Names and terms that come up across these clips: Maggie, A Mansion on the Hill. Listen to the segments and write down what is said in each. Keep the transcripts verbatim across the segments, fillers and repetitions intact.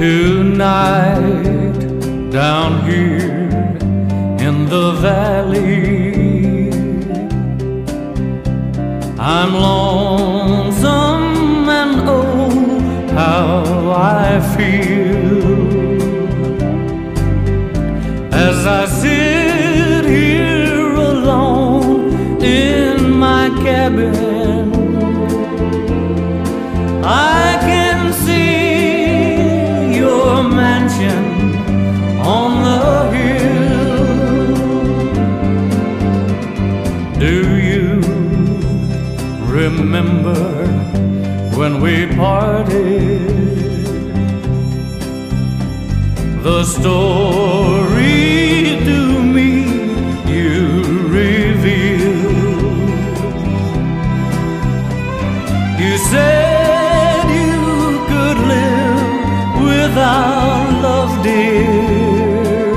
tonight down here in the valley. I'm lonesome and oh, how I feel as I sit here alone in my cabin. I can see your mansion on the hill. Do you remember when we parted? The story to me you revealed. You said without love, dear,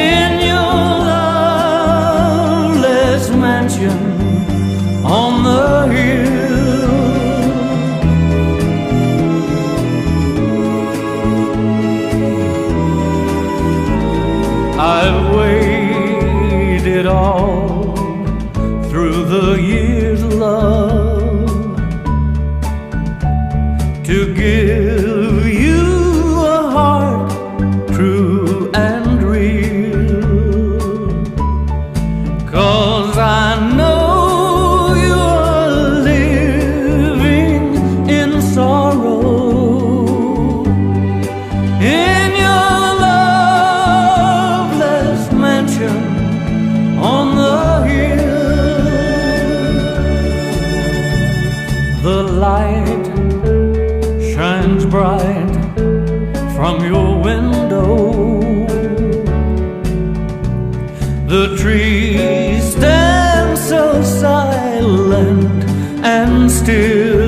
in your loveless mansion on the hill. I've waited all through the years, love, to give on the hill. The light shines bright from your window. The trees stand so silent and still.